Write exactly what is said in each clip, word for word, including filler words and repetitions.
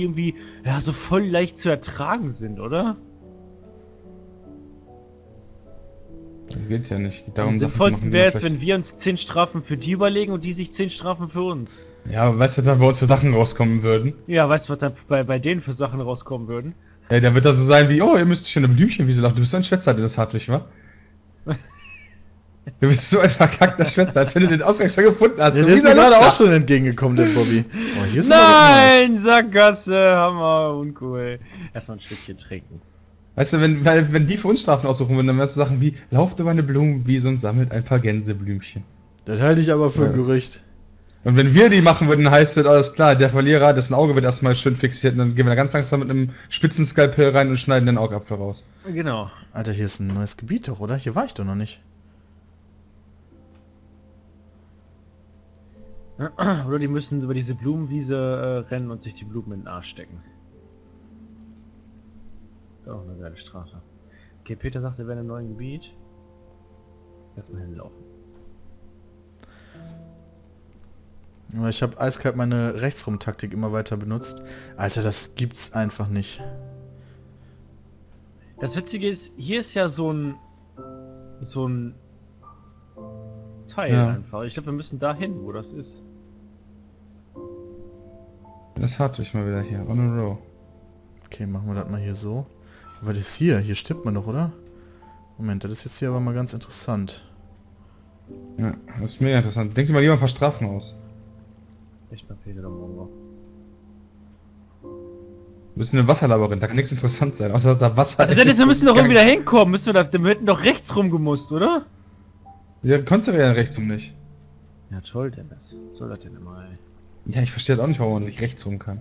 irgendwie ja, so voll leicht zu ertragen sind, oder? Geht ja nicht. Darum am sinnvollsten wäre es, wenn wir uns zehn Strafen für die überlegen und die sich zehn Strafen für uns. Ja, aber weißt du, was da bei uns für Sachen rauskommen würden? Ja, weißt du, was da bei, bei denen für Sachen rauskommen würden? Ja, da wird das so sein wie, oh, ihr müsst schon eine Blümchenwiese laufen, du bist so ein Schwätzer, der das hat, nicht wahr? Du bist so ein verkackter Schwätzer, als wenn du den Ausgang schon gefunden hast. Ja, der ist mir gerade auch schon entgegengekommen, der Bobby. Oh, hier ist nein, Sackgasse, Hammer, uncool. Erstmal ein Stückchen trinken. Weißt du, wenn, weil, wenn die für uns Strafen aussuchen würden, dann wärst du Sachen wie, lauft über eine Blumenwiese und sammelt ein paar Gänseblümchen. Das halte ich aber für ja. ein Gerücht. Und wenn wir die machen würden, heißt das, alles klar, der Verlierer, dessen Auge wird erstmal schön fixiert und dann gehen wir da ganz langsam mit einem spitzen Skalpell rein und schneiden den Augapfel raus. Genau. Alter, hier ist ein neues Gebiet doch, oder? Hier war ich doch noch nicht. Oder die müssen über diese Blumenwiese äh, rennen und sich die Blumen in den Arsch stecken. Auch eine geile Strafe. Okay, Peter sagt, er wäre in einem neuen Gebiet. Erstmal hinlaufen. Ich habe eiskalt meine Rechtsrum-Taktik immer weiter benutzt. Alter, das gibt's einfach nicht. Das Witzige ist, hier ist ja so ein... so ein... Teil ja. einfach. Ich glaube, wir müssen da hin, wo das ist. Das hatte ich mal wieder hier. On a row. Okay, machen wir das mal hier so. Was ist hier? Hier stirbt man doch, oder? Moment, das ist jetzt hier aber mal ganz interessant. Ja, das ist mega interessant. Denk dir mal lieber ein paar Strafen aus. Echt mal Peter da morgen. Wir müssen in einem Wasserlabyrinth, da kann nichts interessant sein, außer dass da Wasser... Also Dennis, wir müssen doch irgendwie da hinkommen, müssen wir da... Wir hätten doch rechts rumgemusst, oder? Ja, konntest du ja rechts rum nicht. Ja toll, Dennis. Was soll das denn immer, ey? Ja, ich verstehe auch nicht, warum man nicht rechts rum kann.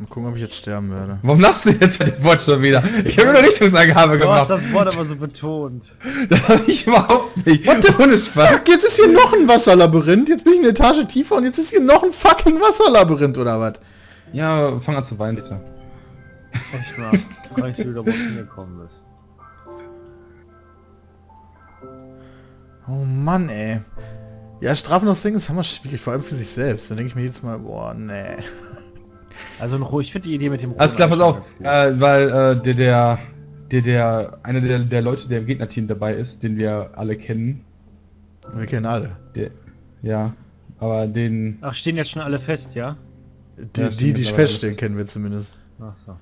Mal gucken, ob ich jetzt sterben werde. Warum lachst du jetzt bei dem Wort schon wieder? Ich habe nur eine Richtungsangabe du gemacht. Du hast das Wort aber so betont. Das habe ich überhaupt nicht. What the fuck? Jetzt ist hier noch ein Wasserlabyrinth. Jetzt bin ich eine Etage tiefer und jetzt ist hier noch ein fucking Wasserlabyrinth, oder was? Ja, fang an zu weinen, bitte. Echt mal. Du kannst wieder, wo du hingekommen bist. Oh Mann, ey. Ja, Strafen ausdenken ist hammer schwierig, vor allem für sich selbst. Dann denke ich mir jedes Mal, boah, nee. Also ich finde die Idee mit dem Ruhe. Also klar, pass auf, äh, weil äh, der, der, der, der, einer der, der Leute, der im Gegnerteam dabei ist, den wir alle kennen. Wir kennen alle. Der, ja, aber den... Ach, stehen jetzt schon alle fest, ja? Die, ja, die, die feststehen, fest. Kennen wir zumindest. Ach so.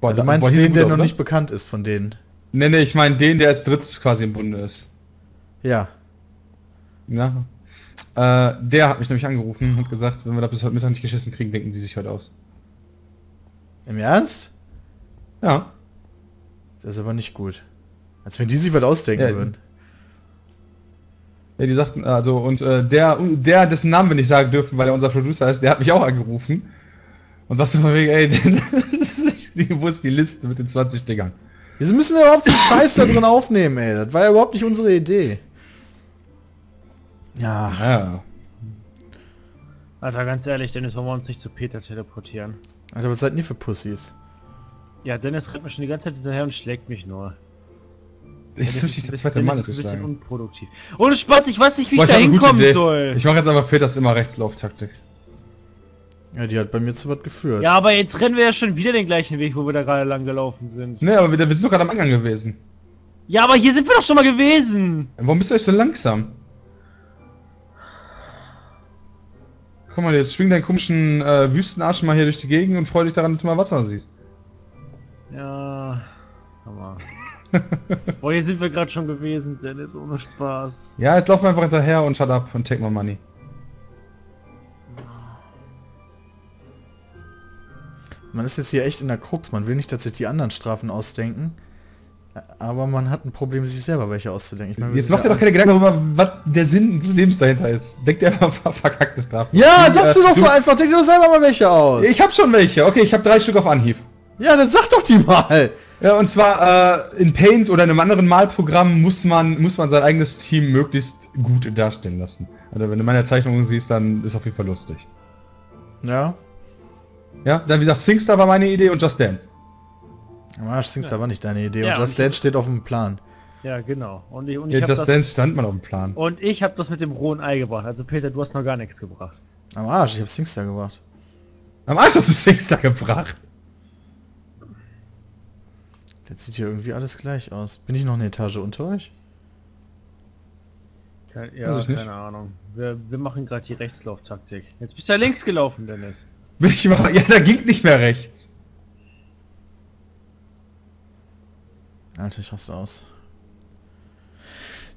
Boah, also, du meinst boah, den, der noch oder? Nicht bekannt ist von denen? Nee, nee, ich meine den, der als drittes quasi im Bunde ist. Ja. Ja. Äh, der hat mich nämlich angerufen und gesagt, wenn wir da bis heute Mittag nicht geschissen kriegen, denken sie sich heute aus. Im Ernst? Ja. Das ist aber nicht gut. Als wenn die sich was ausdenken ja, würden. Ja, die sagten, also, und äh, der, der, dessen Namen wir nicht sagen dürfen, weil er unser Producer ist, der hat mich auch angerufen. Und sagte von wegen, ey, wo ist die Liste mit den zwanzig Dingern? Wieso müssen wir überhaupt so Scheiß da drin aufnehmen, ey? Das war ja überhaupt nicht unsere Idee. Ja. ja. Alter, ganz ehrlich, Dennis, wollen wir uns nicht zu Peter teleportieren? Alter, was seid ihr für Pussys? Ja, Dennis rennt mir schon die ganze Zeit hinterher und schlägt mich nur. Ich ja, das ist, der zweite Mann ist ein bisschen unproduktiv. Ohne Spaß, ich weiß nicht, wie Boah, ich, ich da hinkommen soll. Ich mache jetzt einfach Peters immer Rechtslauftaktik. Ja, die hat bei mir zu was geführt. Ja, aber jetzt rennen wir ja schon wieder den gleichen Weg, wo wir da gerade lang gelaufen sind. Ne, aber wir, wir sind doch gerade am Anfang gewesen. Ja, aber hier sind wir doch schon mal gewesen. Warum bist du euch so langsam? Guck mal, jetzt schwing deinen komischen äh, Wüstenarsch mal hier durch die Gegend und freu dich daran, dass du mal Wasser siehst. Ja, Hammer. Boah, hier sind wir gerade schon gewesen, Dennis, ohne Spaß. Ja, jetzt laufen wir einfach hinterher und shut up und take my money. Man ist jetzt hier echt in der Krux, man will nicht, dass sich die anderen Strafen ausdenken. Aber man hat ein Problem, sich selber welche auszudenken. Ich mein, jetzt macht ihr doch keine Gedanken darüber, was der Sinn des Lebens dahinter ist. Denkt einfach ein paar verkacktes Strafen. Ja, die, sagst äh, du doch du so einfach, denk dir doch selber mal welche aus. Ich hab schon welche, okay, ich hab drei Stück auf Anhieb. Ja, dann sag doch die mal. Ja, und zwar äh, in Paint oder in einem anderen Malprogramm muss man, muss man sein eigenes Team möglichst gut dastehen lassen. Also wenn du meine Zeichnungen siehst, dann ist auf jeden Fall lustig. Ja. Ja, dann wie gesagt, SingStar war meine Idee und Just Dance. Arsch, Singstar ja. war nicht deine Idee. Ja, und Just und Dance steht auf dem Plan. Ja, genau. Und ich, und ich ja, hab Just das, Dance stand mal auf dem Plan. Und ich habe das mit dem rohen Ei gebracht. Also Peter, du hast noch gar nichts gebracht. Am Arsch, ich habe Singstar gebracht. Am Arsch hast du Sings da gebracht. Das sieht hier irgendwie alles gleich aus. Bin ich noch eine Etage unter euch? Kein, ja, keine nicht. Ahnung. Wir, wir machen gerade die Rechtslauftaktik. Jetzt bist du ja links gelaufen, Dennis. Ich mach, ja, da ging nicht mehr rechts. Alter, ich raste aus.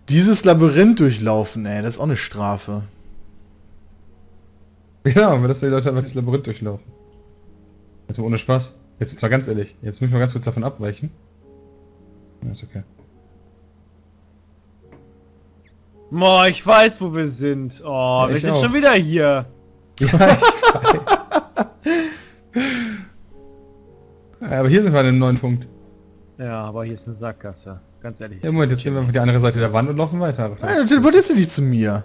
Dieses Labyrinth durchlaufen, ey, das ist auch eine Strafe. Ja, aber dass die Leute einfach das Labyrinth durchlaufen. Jetzt mal ohne Spaß. Jetzt zwar ganz ehrlich, jetzt müssen wir ganz kurz davon abweichen. Ja, ist okay. Boah, ich weiß, wo wir sind. Oh, ja, wir sind auch. Schon wieder hier. Ja, ich weiß. Ja, aber hier sind wir an einem neuen Punkt. Ja, aber hier ist eine Sackgasse. Ganz ehrlich. Ja, Moment, jetzt gehen wir auf die andere Seite der Wand und laufen weiter. Nein, du teleportierst du nicht zu mir.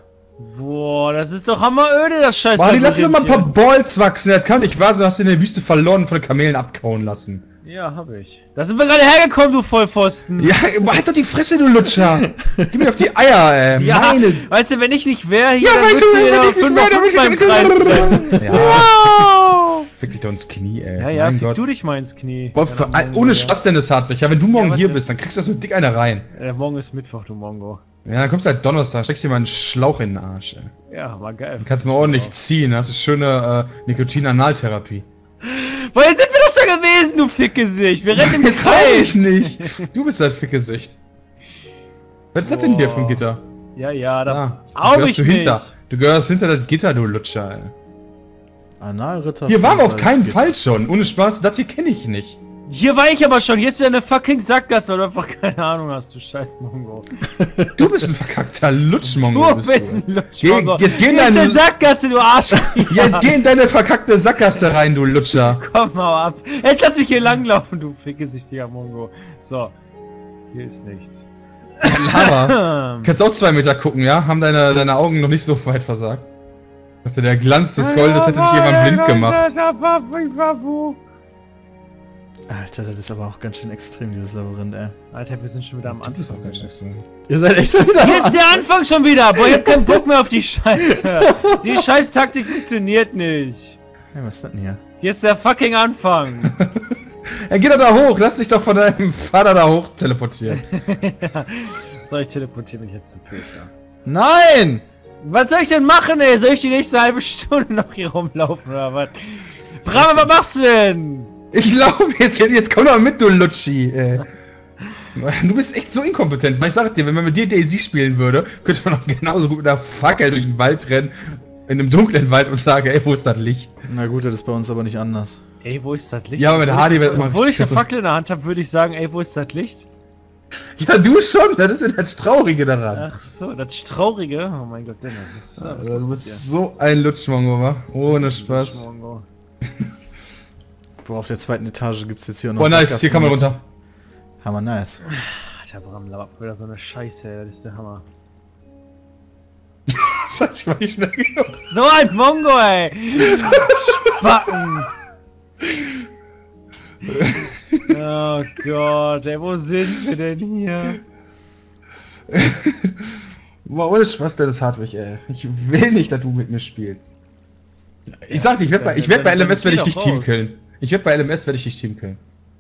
Boah, das ist doch hammeröde, das Scheiß. Boah, die lassen doch mal ein paar Balls wachsen. Das kann nicht wahr sein, du hast ihn in der Wüste verloren und von den Kamelen abkauen lassen. Ja, hab ich. Da sind wir gerade hergekommen, du Vollpfosten. Ja, halt doch die Fresse, du Lutscher. Gib mir auf die Eier, ey. Ja, meine. Weißt du, wenn ich nicht wäre, hier, ja, dann müsste ich ja fünf auf fünf beim Kreis. Ja. Wow. Fick dich doch ins Knie, ey. Ja, ja, mein fick Gott. Du dich mal ins Knie. Boah, für, ja, ohne Spaß, Dennis Hartwig. Ja, wenn du morgen ja, hier bist, dann kriegst du das mit dick einer rein. Ja, morgen ist Mittwoch, du Mongo. Ja, dann kommst du halt Donnerstag, steckst dir mal einen Schlauch in den Arsch, ey. Ja, war geil. Dann kannst du mal ordentlich wow. ziehen, das ist schöne äh, Nikotin-Analtherapie. Weil jetzt sind wir doch schon gewesen, du Fickgesicht! Wir rennen im Kreis! Das kann ich nicht! Du bist halt Fickgesicht. Was ist das denn hier für ein Gitter? Ja, ja, da auch ich nicht! Du gehörst hinter das Gitter, du Lutscher, ey. Analritter. Hier waren wir auf keinen Fall schon, ohne Spaß, das hier kenne ich nicht. Hier war ich aber schon, hier ist ja eine fucking Sackgasse, weil du einfach keine Ahnung hast, du scheiß Mongo. Du bist ein verkackter Lutschmongo. Du bist ein Lutschmongo. Jetzt geh in deine Sackgasse, du Arsch. Jetzt geh in deine verkackte Sackgasse rein, du Lutscher. Komm mal ab. Jetzt lass mich hier langlaufen, du fickgesichtiger Mongo. So. Hier ist nichts. Lava. Kannst auch zwei Meter gucken, ja? Haben deine, deine Augen noch nicht so weit versagt. Dachte, der Glanz des Goldes hätte dich jemand blind gemacht. Alter, das ist aber auch ganz schön extrem, dieses Labyrinth, ey. Alter, wir sind schon wieder am Anfang. Ist auch ganz schön. Ihr seid echt schon wieder am Anfang. Hier ist der Anfang schon wieder! Boah, ich hab keinen Bock mehr auf die Scheiße. Die Scheiß-Taktik funktioniert nicht. Hey, was ist das denn hier? Hier ist der fucking Anfang. Er geht doch da hoch, lass dich doch von deinem Vater da hoch teleportieren. Ja. Soll ich teleportieren mich jetzt zu Peter? Nein! Was soll ich denn machen, ey? Soll ich die nächste halbe Stunde noch hier rumlaufen oder was? Brammen, was machst du denn? Ich glaube jetzt, jetzt komm doch mit, du Lutschi, ey. Du bist echt so inkompetent. Ich sag dir, wenn man mit dir D and D spielen würde, könnte man auch genauso gut mit einer Fackel durch den Wald rennen, in einem dunklen Wald und sagen, ey, wo ist das Licht? Na gut, das ist bei uns aber nicht anders. Ey, wo ist das Licht? Ja, aber mit Hardi wird man richtig. Obwohl ich eine Fackel in der Hand habe, würde ich sagen, ey, wo ist das Licht? Ja, du schon, das ist ja das Traurige daran. Ach so, das Traurige? Oh mein Gott, Dennis, das ist alles. Du bist so ein Lutschmongo, wa? Ohne Spaß. Auf der zweiten Etage gibt es jetzt hier noch. Oh nice, hier kann man runter. Hammer nice. Alter, Bram, labert wieder so eine Scheiße, das ist der Hammer. Scheiße, ich war nicht schnell genug. So ein Mongo, ey! Spacken! Oh Gott, ey, wo sind wir denn hier? Boah, ohne Spaß, der ist Hartwig, ey. Ich will nicht, dass du mit mir spielst. Ich sag dir, ich werd bei, ich werd bei L M S, wenn ich dich teamen können. Ich werde bei L M S, werde ich dich teamen können.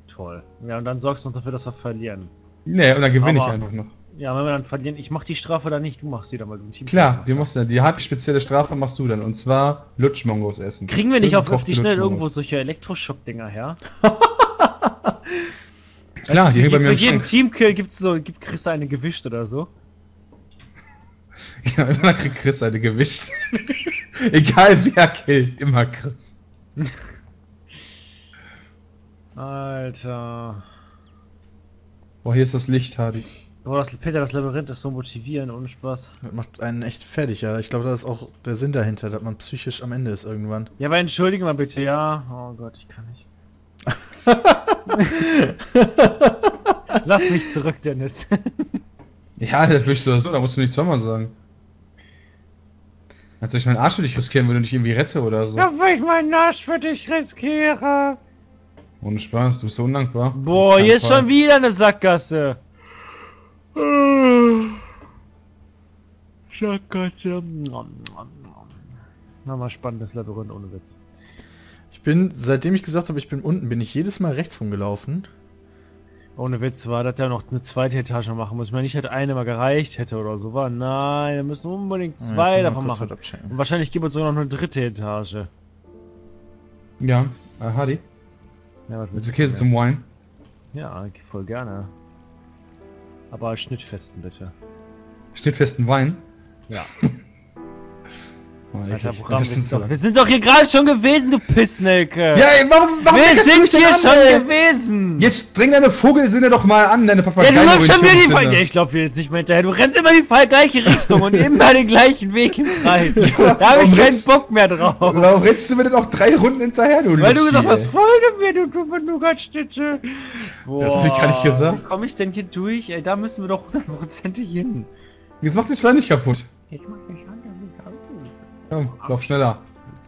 Toll. Ja, und dann sorgst du noch dafür, dass wir verlieren. Nee, und dann gewinne aber ich einfach noch. Ja, wenn wir dann verlieren, ich mach die Strafe dann nicht, du machst die dann, weil du ein Team. Klar, die machst du dann. Die harte spezielle Strafe machst du dann, und zwar Lutschmongos essen. Kriegen wir nicht auf, auf die schnell irgendwo solche Elektroschock-Dinger her? Klar, also die für, bei mir für jeden Teamkill gibt's so, gibt Chris eine gewischt oder so. Ja, immer kriegt Chris eine gewischt. Egal wer killt, immer Chris. Alter. Boah, hier ist das Licht, Hardi. Boah, das, Peter, das Labyrinth ist so motivierend, ohne Spaß. Das macht einen echt fertig, ja. Ich glaube, das ist auch der Sinn dahinter, dass man psychisch am Ende ist irgendwann. Ja, aber entschuldige mal bitte, ja. Oh Gott, ich kann nicht. Lass mich zurück, Dennis. Ja, das willst du so, da musst du nicht zweimal sagen. Als ob ich meinen Arsch für dich riskieren würde und ich irgendwie rette oder so. Ja, weil ich meinen Arsch für dich riskiere. Ohne Spaß, du bist so undankbar. Boah, hier ist schon wieder eine Sackgasse. Sackgasse. Nochmal spannendes Labyrinth ohne Witz. Ich bin, seitdem ich gesagt habe, ich bin unten, bin ich jedes Mal rechts rumgelaufen. Ohne Witz war, dass er noch eine zweite Etage machen muss. Ich meine, nicht hätte eine mal gereicht hätte oder so. War. Nein, wir müssen unbedingt zwei ja, davon machen. Und wahrscheinlich gibt es sogar noch eine dritte Etage. Ja, äh, Hardi. Ja, ist okay zum Wine? Ja, voll gerne. Aber schnittfesten bitte. Schnittfesten Wein? Ja. Oh, Alter, Programm, wir, sind doch, wir sind doch hier gerade schon gewesen, du Pissnelke! Ja, ey, warum, warum wir sind hier an, schon ey? gewesen! Jetzt bring deine Vogelsinne doch mal an, deine Papagei. Ja, du läufst schon wieder die Fall. Ja, ich laufe jetzt nicht mehr hinterher. Du rennst immer die Fall gleiche Richtung und immer den gleichen Weg im Kreis. Ja, da habe ich keinen Bock mehr drauf. Warum rennst du mir denn auch drei Runden hinterher, du? Weil du gesagt hast, folge mir, du du Nugatstütze. Boah, das hab ich gar nicht gesagt. Wie komme ich denn hier durch? Ey, da müssen wir doch hundertprozentig hin. Jetzt mach den Schleim nicht kaputt. Jetzt mach den Schleim nicht kaputt. Komm, lauf schneller.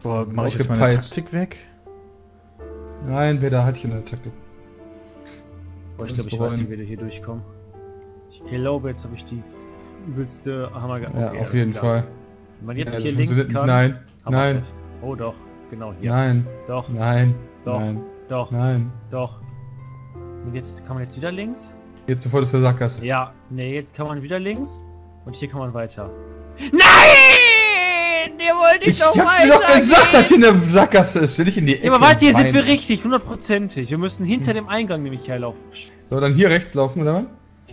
Boah, mach ich jetzt meine Taktik weg? Nein, Peter, halt hier eine Taktik. Boah, ich glaube, ich weiß nicht, wie wir hier durchkommen. Ich glaube, jetzt habe ich die übelste Hammer gehabt. Ja, auf jeden Fall. Wenn man jetzt hier links kann... Nein, nein. Oh doch, genau hier. Nein, doch, nein, doch, doch, nein, doch. Und jetzt kann man jetzt wieder links? Jetzt sofort ist der Sackgasse. Ja, nee, jetzt kann man wieder links. Und hier kann man weiter. Nein! Ihr wollt nicht doch weiter. Ich hab's dir doch gesagt, dass hier eine Sackgasse ist. Stell dich in die Ecke. Ja, aber warte, hier sind wir richtig, hundertprozentig. Wir müssen hinter dem Eingang nämlich herlaufen. So, dann hier rechts laufen, oder?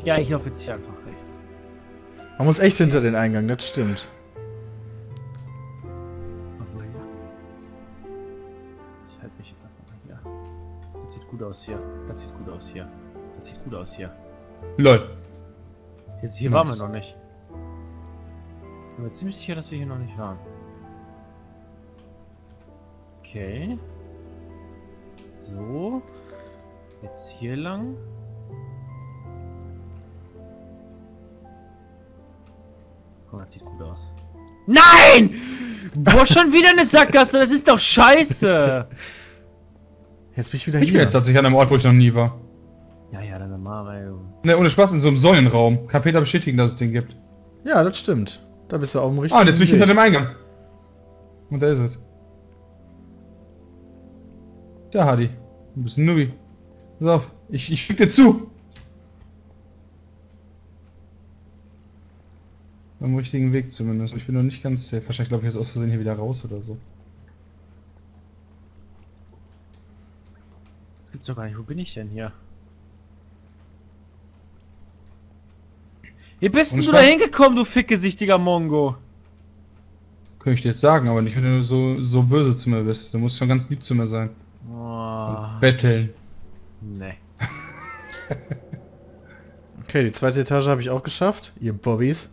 Ja, ich laufe jetzt hier einfach rechts. Man muss echt hinter den Eingang, das stimmt. Ich halte mich jetzt einfach mal hier. Das sieht gut aus hier. Das sieht gut aus hier. Das sieht gut aus hier. Lol. Jetzt hier waren wir noch nicht. Ich bin mir ziemlich sicher, dass wir hier noch nicht waren. Okay. So. Jetzt hier lang. Komm, das sieht gut aus. Nein! Boah, schon wieder eine Sackgasse, das ist doch scheiße! Jetzt bin ich wieder ich hier. Ich bin jetzt tatsächlich an einem Ort, wo ich noch nie war. Ja, ja, dann normal. Ne, ohne Spaß, in so einem Säulenraum. Kann Peter bestätigen, dass es den gibt. Ja, das stimmt. Da bist du auf dem richtigen Weg. Ah, und jetzt bin ich hinter dem Eingang. Und da ist es. Ja, Hardi. Du bist ein Nubi. Pass auf, ich, ich fick dir zu! Am richtigen Weg zumindest. Ich bin noch nicht ganz safe. Wahrscheinlich glaube ich jetzt aus Versehen hier wieder raus oder so. Das gibt's doch gar nicht. Wo bin ich denn hier? Wie bist denn du da hingekommen, du fickgesichtiger Mongo? Könnte ich dir jetzt sagen, aber nicht, wenn du so, so böse zu mir bist. Du musst schon ganz lieb zu mir sein. Oh. Betteln. Nee. Okay, die zweite Etage habe ich auch geschafft, ihr Bobbys.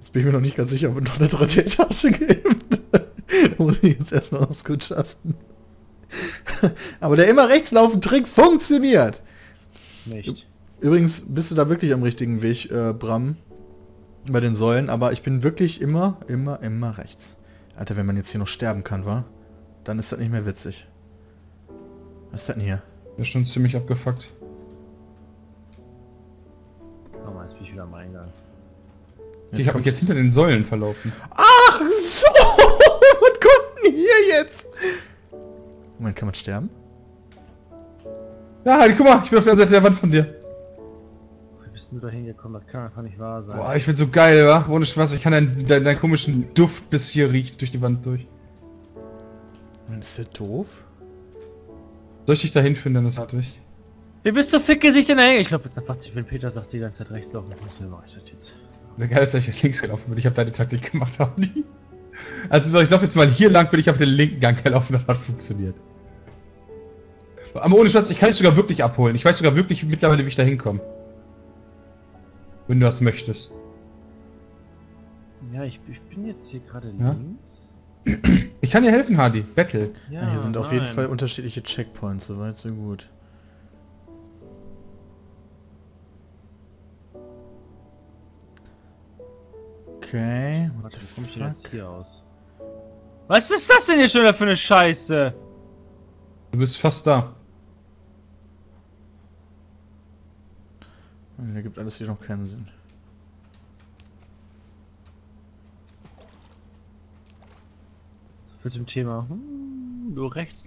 Jetzt bin ich mir noch nicht ganz sicher, ob es noch eine dritte Etage gibt. Muss ich jetzt erst noch was gut schaffen. Aber der immer rechts laufende Trick funktioniert. Nicht. Übrigens bist du da wirklich am richtigen Weg, äh, Bram, bei den Säulen, aber ich bin wirklich immer, immer, immer rechts. Alter, wenn man jetzt hier noch sterben kann, wa? Dann ist das nicht mehr witzig. Was ist das denn hier? Das ist schon ziemlich abgefuckt. Komm mal, jetzt bin ich wieder am Eingang. Jetzt ich hab mich jetzt hinter den Säulen verlaufen. Ach so! Was kommt denn hier jetzt? Moment, kann man sterben? Ja, guck mal, ich bin auf der anderen Seite der Wand von dir. Bist du da hingekommen? Das kann einfach nicht wahr sein. Boah, ich bin so geil, wa? Ohne Spaß, ich kann deinen, deinen, deinen komischen Duft bis hier riecht durch die Wand durch. Ist der doof? Soll ich dich da hinführen, Dennis, Hartwig? Wie bist du Fickgesicht in der Hänge? Ich laufe jetzt einfach zu viel. Peter sagt die ganze Zeit rechts laufen. Ich muss mir mal das jetzt. Der Geil ist, dass ich links gelaufen bin. Ich habe deine Taktik gemacht, Hardi. Also, ich laufe jetzt mal hier lang, bin ich auf den linken Gang gelaufen. Das hat funktioniert. Aber ohne Spaß, ich kann dich sogar wirklich abholen. Ich weiß sogar wirklich mittlerweile, wie ich da hinkomme. Wenn du das möchtest. Ja, ich, ich bin jetzt hier gerade links. Ja? Ich kann dir helfen, Hardi. Battle. Ja, ja, hier sind nein. auf jeden Fall unterschiedliche Checkpoints. Soweit, so gut. Okay. What Warte, the fuck? Ich jetzt hier aus. Was ist das denn hier schon wieder für eine Scheiße? Du bist fast da. Da gibt alles hier noch keinen Sinn. mit dem Thema. Hm, nur rechts.